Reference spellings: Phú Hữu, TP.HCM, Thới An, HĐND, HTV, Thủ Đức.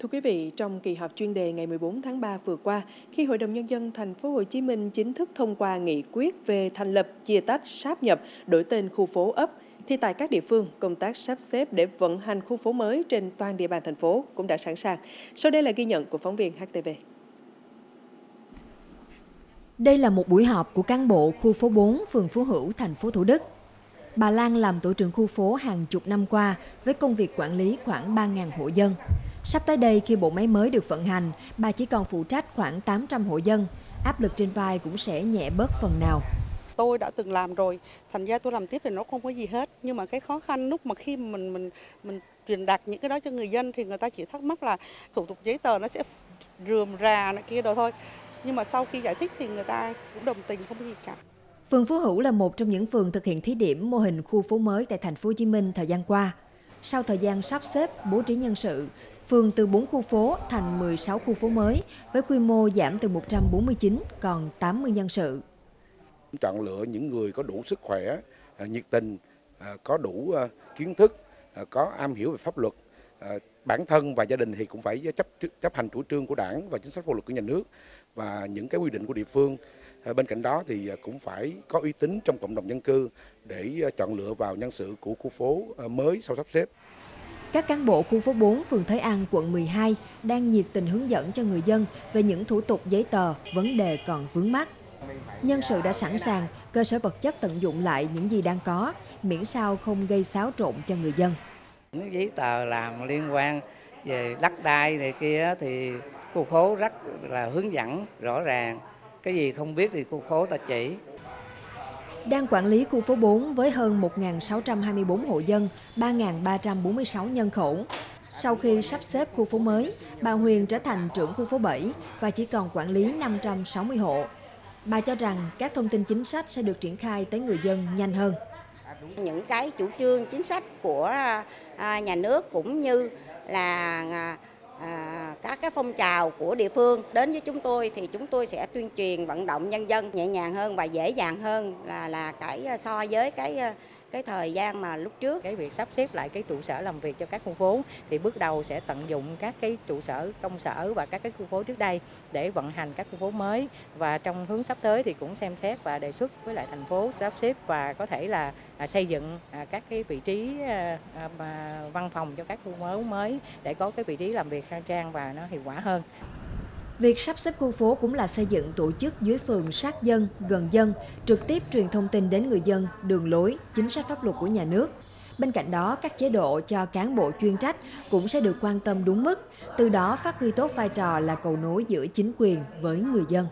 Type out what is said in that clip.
Thưa quý vị, trong kỳ họp chuyên đề ngày 14 tháng 3 vừa qua, khi Hội đồng Nhân dân Thành phố Hồ Chí Minh chính thức thông qua nghị quyết về thành lập, chia tách, sáp nhập, đổi tên khu phố ấp, thì tại các địa phương, công tác sắp xếp để vận hành khu phố mới trên toàn địa bàn thành phố cũng đã sẵn sàng. Sau đây là ghi nhận của phóng viên HTV. Đây là một buổi họp của cán bộ khu phố 4, phường Phú Hữu, thành phố Thủ Đức. Bà Lan làm tổ trưởng khu phố hàng chục năm qua với công việc quản lý khoảng 3.000 hộ dân. Sắp tới đây khi bộ máy mới được vận hành, bà chỉ còn phụ trách khoảng 800 hộ dân, áp lực trên vai cũng sẽ nhẹ bớt phần nào. Tôi đã từng làm rồi, thành ra tôi làm tiếp thì nó không có gì hết, nhưng mà cái khó khăn lúc mà khi mình truyền đạt những cái đó cho người dân thì người ta chỉ thắc mắc là thủ tục giấy tờ nó sẽ rườm rà này kia đó thôi. Nhưng mà sau khi giải thích thì người ta cũng đồng tình không có gì cả. Phường Phú Hữu là một trong những phường thực hiện thí điểm mô hình khu phố mới tại thành phố Hồ Chí Minh thời gian qua. Sau thời gian sắp xếp, bố trí nhân sự, phường từ 4 khu phố thành 16 khu phố mới với quy mô giảm từ 149 còn 80 nhân sự. Chọn lựa những người có đủ sức khỏe, nhiệt tình, có đủ kiến thức, có am hiểu về pháp luật. Bản thân và gia đình thì cũng phải chấp hành chủ trương của Đảng và chính sách pháp luật của nhà nước và những cái quy định của địa phương. Bên cạnh đó thì cũng phải có uy tín trong cộng đồng dân cư để chọn lựa vào nhân sự của khu phố mới sau sắp xếp. Các cán bộ khu phố 4 phường Thới An, quận 12 đang nhiệt tình hướng dẫn cho người dân về những thủ tục giấy tờ, vấn đề còn vướng mắc. Nhân sự đã sẵn sàng, cơ sở vật chất tận dụng lại những gì đang có, miễn sao không gây xáo trộn cho người dân. Những giấy tờ làm liên quan về đất đai này kia thì khu phố rất là hướng dẫn rõ ràng. Cái gì không biết thì khu phố ta chỉ. Đang quản lý khu phố 4 với hơn 1.624 hộ dân, 3.346 nhân khẩu. Sau khi sắp xếp khu phố mới, bà Huyền trở thành trưởng khu phố 7 và chỉ còn quản lý 560 hộ. Bà cho rằng các thông tin chính sách sẽ được triển khai tới người dân nhanh hơn. Những cái chủ trương chính sách của nhà nước cũng như là các cái phong trào của địa phương đến với chúng tôi thì chúng tôi sẽ tuyên truyền vận động nhân dân nhẹ nhàng hơn và dễ dàng hơn là cái so với cái thời gian mà lúc trước. Cái việc sắp xếp lại cái trụ sở làm việc cho các khu phố thì bước đầu sẽ tận dụng các cái trụ sở công sở và các cái khu phố trước đây để vận hành các khu phố mới, và trong hướng sắp tới thì cũng xem xét và đề xuất với lại thành phố sắp xếp và có thể là xây dựng các cái vị trí văn phòng cho các khu phố mới để có cái vị trí làm việc khang trang và nó hiệu quả hơn. Việc sắp xếp khu phố cũng là xây dựng tổ chức dưới phường sát dân, gần dân, trực tiếp truyền thông tin đến người dân, đường lối, chính sách pháp luật của nhà nước. Bên cạnh đó, các chế độ cho cán bộ chuyên trách cũng sẽ được quan tâm đúng mức, từ đó phát huy tốt vai trò là cầu nối giữa chính quyền với người dân.